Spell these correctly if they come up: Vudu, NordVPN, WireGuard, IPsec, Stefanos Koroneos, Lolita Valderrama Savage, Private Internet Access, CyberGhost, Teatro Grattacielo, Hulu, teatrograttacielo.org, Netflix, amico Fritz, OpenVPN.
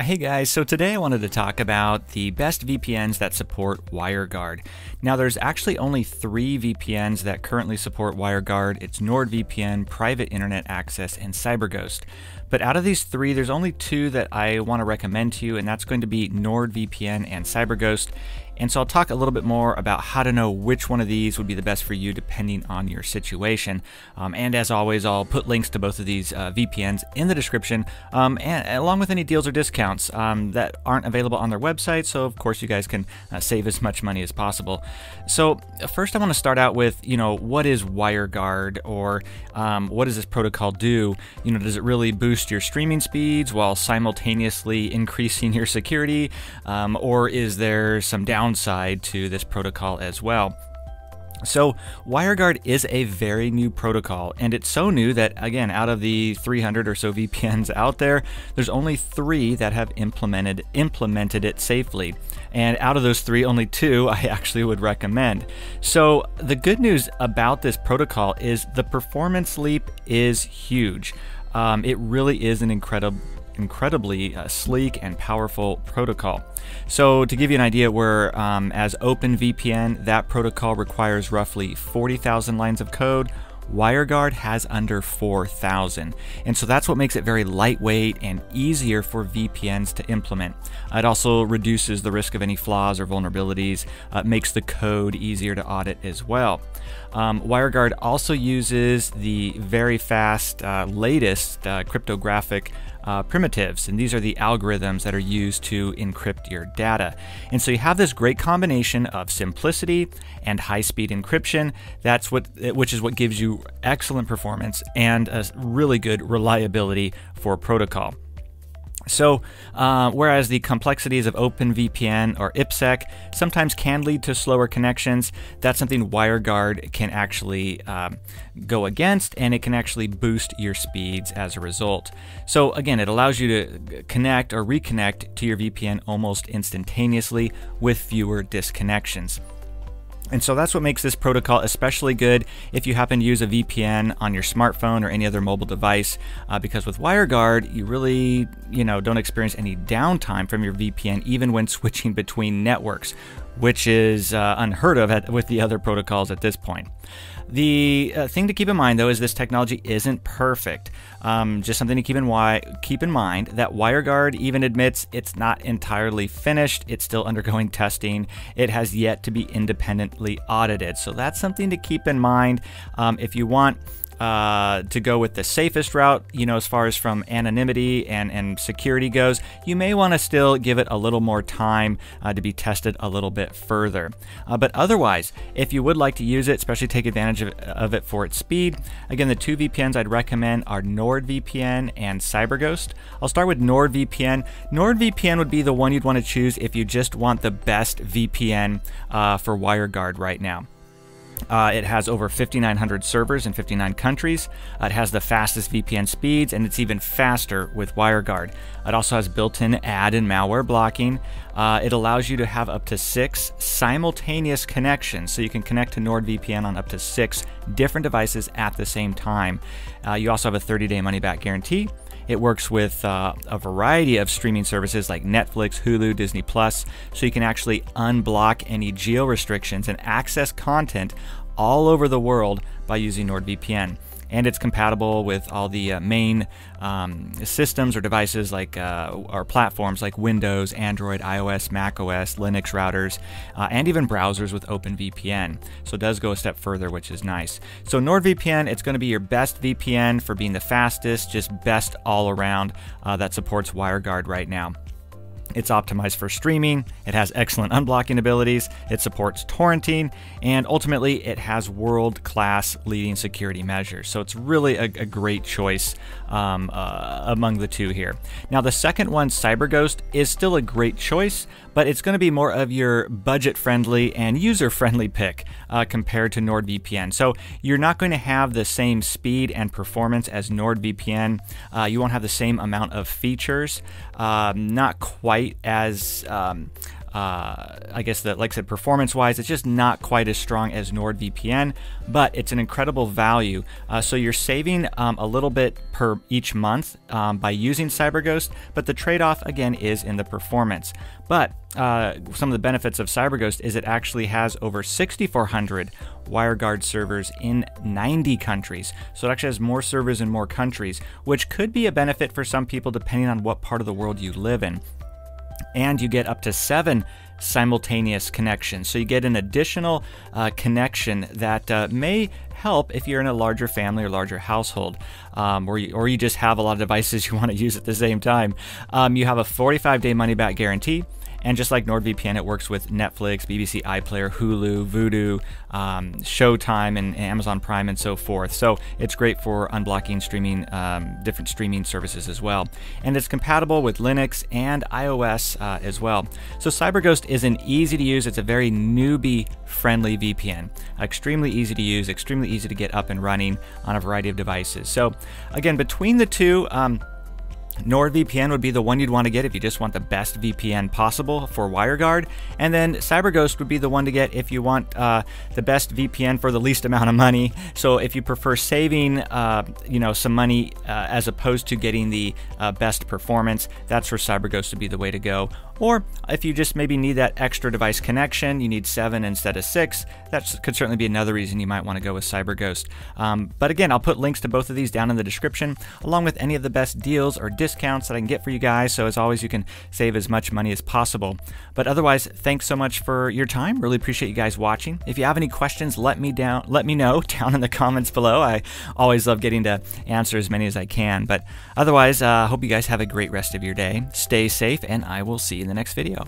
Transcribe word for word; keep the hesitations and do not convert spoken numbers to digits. Hey guys, so today I wanted to talk about the best V P Ns that support WireGuard. Now there's actually only three V P Ns that currently support WireGuard. It's NordVPN, Private Internet Access, and CyberGhost. But out of these three, there's only two that I want to recommend to you, and that's going to be NordVPN and CyberGhost. And so I'll talk a little bit more about how to know which one of these would be the best for you depending on your situation. Um, and as always, I'll put links to both of these uh, V P Ns in the description, um, and along with any deals or discounts um, that aren't available on their website. So of course, you guys can uh, save as much money as possible. So first, I want to start out with, you know, what is WireGuard, or um, what does this protocol do? You know, does it really boost your streaming speeds while simultaneously increasing your security, um, or is there some downside? Downside to this protocol as well? So WireGuard is a very new protocol, and it's so new that, again, out of the three hundred or so V P Ns out there, there's only three that have implemented implemented it safely. And out of those three, only two I actually would recommend. So the good news about this protocol is the performance leap is huge. Um, it really is an incredible incredibly uh, sleek and powerful protocol. So to give you an idea, where um, as OpenVPN, that protocol requires roughly forty thousand lines of code, WireGuard has under four thousand. And so that's what makes it very lightweight and easier for V P Ns to implement. It also reduces the risk of any flaws or vulnerabilities, uh, makes the code easier to audit as well. Um, WireGuard also uses the very fast, uh, latest uh, cryptographic Uh, primitives, and these are the algorithms that are used to encrypt your data. And so you have this great combination of simplicity and high-speed encryption. That's what, which is what gives you excellent performance and a really good reliability for protocol. So uh, whereas the complexities of OpenVPN or IPsec sometimes can lead to slower connections, that's something WireGuard can actually um, go against, and it can actually boost your speeds as a result. So again, it allows you to connect or reconnect to your V P N almost instantaneously with fewer disconnections. And so that's what makes this protocol especially good if you happen to use a V P N on your smartphone or any other mobile device, uh, because with WireGuard, you really, you know, don't experience any downtime from your V P N, even when switching between networks, which is uh, unheard of at, with the other protocols at this point. The uh, thing to keep in mind, though, is this technology isn't perfect. Um, just something to keep in, wi keep in mind that WireGuard even admits it's not entirely finished. It's still undergoing testing. It has yet to be independently audited. So that's something to keep in mind um, if you want Uh, to go with the safest route, you know, as far as from anonymity and, and security goes. You may want to still give it a little more time uh, to be tested a little bit further. Uh, but otherwise, if you would like to use it, especially take advantage of, of it for its speed, again, the two V P Ns I'd recommend are NordVPN and CyberGhost. I'll start with NordVPN. NordVPN would be the one you'd want to choose if you just want the best V P N uh, for WireGuard right now. Uh, it has over fifty-nine hundred servers in fifty-nine countries. Uh, it has the fastest V P N speeds, and it's even faster with WireGuard. It also has built-in ad and malware blocking. Uh, it allows you to have up to six simultaneous connections, so you can connect to NordVPN on up to six different devices at the same time. Uh, you also have a thirty day money-back guarantee. It works with uh, a variety of streaming services like Netflix, Hulu, Disney Plus, so you can actually unblock any geo restrictions and access content all over the world by using NordVPN. And it's compatible with all the uh, main um, systems or devices like uh, or platforms like Windows, Android, iOS, macOS, Linux routers, uh, and even browsers with OpenVPN. So it does go a step further, which is nice. So NordVPN, it's going to be your best V P N for being the fastest, just best all around uh, that supports WireGuard right now. It's optimized for streaming, it has excellent unblocking abilities, it supports torrenting, and ultimately it has world-class leading security measures. So it's really a, a great choice um, uh, among the two here. Now the second one, CyberGhost, is still a great choice, but it's going to be more of your budget-friendly and user-friendly pick uh, compared to NordVPN. So you're not going to have the same speed and performance as NordVPN. Uh, you won't have the same amount of features, um, not quite as um, uh, I guess that, like I said, performance-wise, it's just not quite as strong as NordVPN, but it's an incredible value. Uh, so you're saving um, a little bit per each month um, by using CyberGhost, but the trade-off again is in the performance. But uh, some of the benefits of CyberGhost is it actually has over six thousand four hundred WireGuard servers in ninety countries. So it actually has more servers in more countries, which could be a benefit for some people depending on what part of the world you live in. And you get up to seven simultaneous connections. So you get an additional uh, connection that uh, may help if you're in a larger family or larger household, um, or, you, or you just have a lot of devices you want to use at the same time. Um, you have a forty-five day money-back guarantee. And just like NordVPN, it works with Netflix, B B C iPlayer, Hulu, Vudu, um, Showtime, and, and Amazon Prime, and so forth. So it's great for unblocking streaming, um, different streaming services as well. And it's compatible with Linux and iOS uh, as well. So CyberGhost is an easy to use, it's a very newbie-friendly V P N. Extremely easy to use, extremely easy to get up and running on a variety of devices. So again, between the two, um, NordVPN would be the one you'd want to get if you just want the best V P N possible for WireGuard, and then CyberGhost would be the one to get if you want uh, the best V P N for the least amount of money. So if you prefer saving, uh, you know, some money uh, as opposed to getting the uh, best performance, that's where CyberGhost would be the way to go. Or if you just maybe need that extra device connection, you need seven instead of six, that could certainly be another reason you might want to go with CyberGhost. Um, but again, I'll put links to both of these down in the description, along with any of the best deals or discounts that I can get for you guys. So as always, you can save as much money as possible. But otherwise, thanks so much for your time. Really appreciate you guys watching. If you have any questions, let me down, let me know down in the comments below. I always love getting to answer as many as I can. But otherwise, I uh, hope you guys have a great rest of your day. Stay safe, and I will see you in the next video.